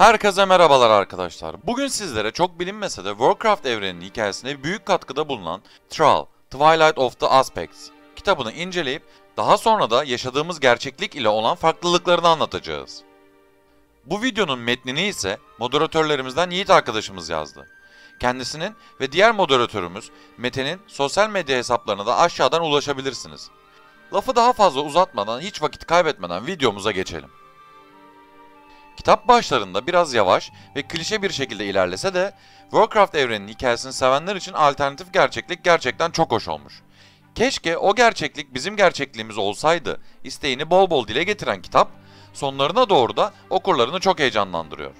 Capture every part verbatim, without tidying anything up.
Herkese merhabalar arkadaşlar. Bugün sizlere çok bilinmese de Warcraft evreninin hikayesine büyük katkıda bulunan Thrall: Twilight of the Aspects kitabını inceleyip daha sonra da yaşadığımız gerçeklik ile olan farklılıklarını anlatacağız. Bu videonun metnini ise moderatörlerimizden Yiğit arkadaşımız yazdı. Kendisinin ve diğer moderatörümüz Mete'nin sosyal medya hesaplarına da aşağıdan ulaşabilirsiniz. Lafı daha fazla uzatmadan, hiç vakit kaybetmeden videomuza geçelim. Kitap başlarında biraz yavaş ve klişe bir şekilde ilerlese de Warcraft evreninin hikayesini sevenler için alternatif gerçeklik gerçekten çok hoş olmuş. Keşke o gerçeklik bizim gerçekliğimiz olsaydı isteğini bol bol dile getiren kitap, sonlarına doğru da okurlarını çok heyecanlandırıyor.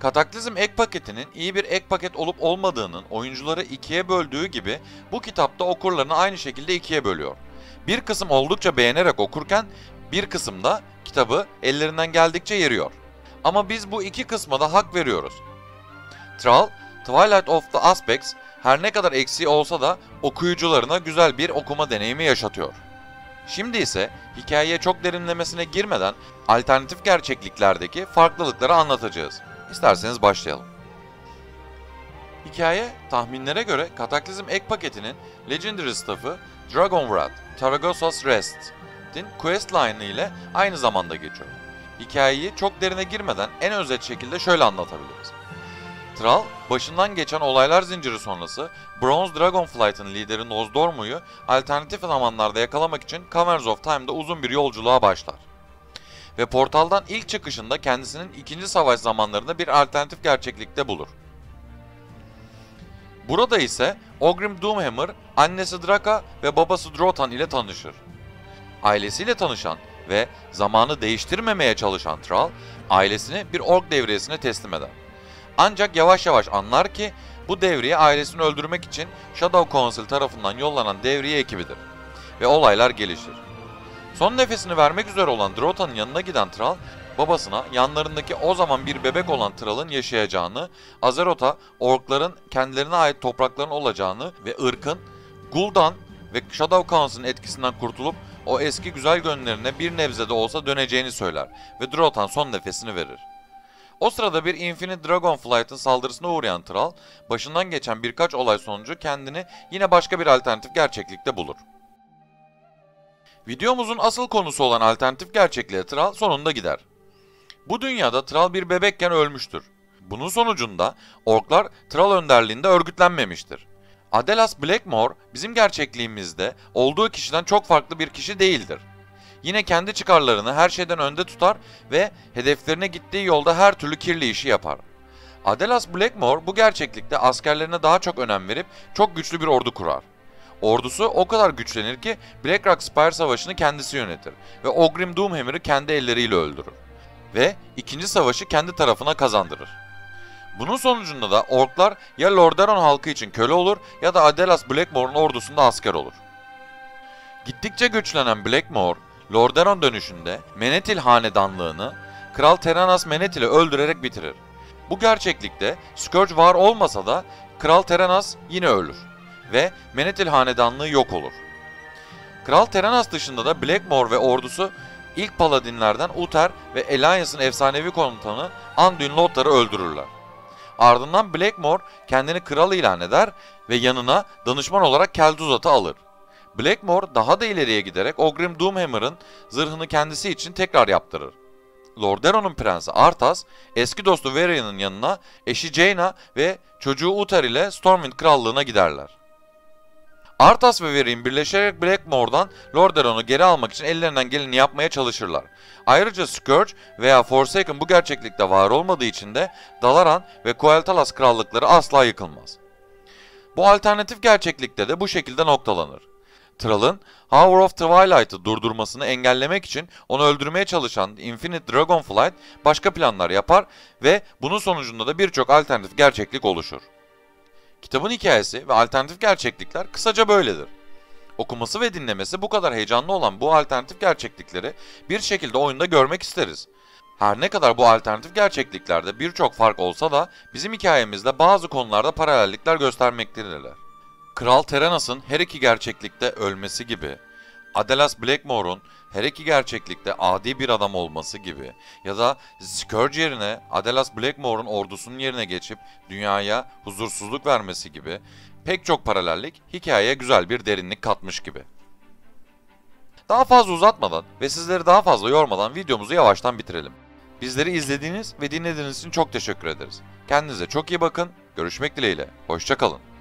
Kataklizm ek paketinin iyi bir ek paket olup olmadığının oyuncuları ikiye böldüğü gibi bu kitapta okurlarını aynı şekilde ikiye bölüyor. Bir kısım oldukça beğenerek okurken bir kısım da kitabı ellerinden geldikçe yeriyor. Ama biz bu iki kısma da hak veriyoruz. Thrall: Twilight of the Aspects her ne kadar eksiği olsa da okuyucularına güzel bir okuma deneyimi yaşatıyor. Şimdi ise hikayeye çok derinlemesine girmeden alternatif gerçekliklerdeki farklılıkları anlatacağız. İsterseniz başlayalım. Hikaye, tahminlere göre Kataklizm ek paketinin Legendary Staff'ı Dragonwrath Targosos Rest questline ile aynı zamanda geçiyor. Hikayeyi çok derine girmeden en özet şekilde şöyle anlatabiliriz. Thrall, başından geçen olaylar zinciri sonrası Bronze Dragonflight'ın lideri Nozdormu'yu alternatif zamanlarda yakalamak için Caverns of Time'da uzun bir yolculuğa başlar. Ve portaldan ilk çıkışında kendisinin ikinci savaş zamanlarında bir alternatif gerçeklikte bulur. Burada ise Ogrim Doomhammer, annesi Draka ve babası Drothan ile tanışır. Ailesiyle tanışan ve zamanı değiştirmemeye çalışan Thrall, ailesini bir ork devriyesine teslim eder. Ancak yavaş yavaş anlar ki bu devriye ailesini öldürmek için Shadow Council tarafından yollanan devriye ekibidir ve olaylar gelişir. Son nefesini vermek üzere olan Drothan'ın yanına giden Thrall, babasına yanlarındaki o zaman bir bebek olan Thrall'ın yaşayacağını, Azeroth'a orkların kendilerine ait toprakların olacağını ve ırkın Gul'dan ve Shadow Council'ın etkisinden kurtulup o eski güzel gönüllerine bir nebze de olsa döneceğini söyler ve Drothan son nefesini verir. O sırada bir Infinite Dragonflight'ın saldırısına uğrayan Thrall, başından geçen birkaç olay sonucu kendini yine başka bir alternatif gerçeklikte bulur. Videomuzun asıl konusu olan alternatif gerçekliğe Thrall sonunda gider. Bu dünyada Thrall bir bebekken ölmüştür. Bunun sonucunda orklar Thrall önderliğinde örgütlenmemiştir. Aedelas Blackmoore bizim gerçekliğimizde olduğu kişiden çok farklı bir kişi değildir. Yine kendi çıkarlarını her şeyden önde tutar ve hedeflerine gittiği yolda her türlü kirli işi yapar. Aedelas Blackmoore bu gerçeklikte askerlerine daha çok önem verip çok güçlü bir ordu kurar. Ordusu o kadar güçlenir ki Blackrock Spire savaşını kendisi yönetir ve Ogrim Doomhammer'ı kendi elleriyle öldürür ve ikinci savaşı kendi tarafına kazandırır. Bunun sonucunda da orklar ya Lordaeron halkı için köle olur ya da Aedelas Blackmoore'un ordusunda asker olur. Gittikçe güçlenen Blackmoore, Lordaeron dönüşünde Menethil hanedanlığını Kral Terenas Menethil'i öldürerek bitirir. Bu gerçeklikte Scourge var olmasa da Kral Terenas yine ölür ve Menethil hanedanlığı yok olur. Kral Terenas dışında da Blackmoore ve ordusu ilk paladinlerden Uther ve Alliance'ın efsanevi komutanı Anduin Lothar'ı öldürürler. Ardından Blackmoore kendini kral ilan eder ve yanına danışman olarak Kelduzat'ı alır. Blackmoore daha da ileriye giderek Ogrim Doomhammer'ın zırhını kendisi için tekrar yaptırır. Lordaeron'un prensi Arthas, eski dostu Varian'ın yanına eşi Jaina ve çocuğu Uther ile Stormwind krallığına giderler. Arthas ve Varian birleşerek Blackmoore'dan Lordaeron'u geri almak için ellerinden geleni yapmaya çalışırlar. Ayrıca Scourge veya Forsaken bu gerçeklikte var olmadığı için de Dalaran ve Kueltalas krallıkları asla yıkılmaz. Bu alternatif gerçeklikte de bu şekilde noktalanır. Thrall'ın Hour of Twilight'ı durdurmasını engellemek için onu öldürmeye çalışan Infinite Dragonflight başka planlar yapar ve bunun sonucunda da birçok alternatif gerçeklik oluşur. Kitabın hikayesi ve alternatif gerçeklikler kısaca böyledir. Okuması ve dinlemesi bu kadar heyecanlı olan bu alternatif gerçeklikleri bir şekilde oyunda görmek isteriz. Her ne kadar bu alternatif gerçekliklerde birçok fark olsa da bizim hikayemizde bazı konularda paralellikler göstermektedirler. Kral Terenas'ın her iki gerçeklikte ölmesi gibi, Aedelas Blackmoore'un her iki gerçeklikte adi bir adam olması gibi ya da Scourge yerine Aedelas Blackmoore'un ordusunun yerine geçip dünyaya huzursuzluk vermesi gibi pek çok paralellik hikayeye güzel bir derinlik katmış gibi. Daha fazla uzatmadan ve sizleri daha fazla yormadan videomuzu yavaştan bitirelim. Bizleri izlediğiniz ve dinlediğiniz için çok teşekkür ederiz. Kendinize çok iyi bakın, görüşmek dileğiyle, hoşça kalın.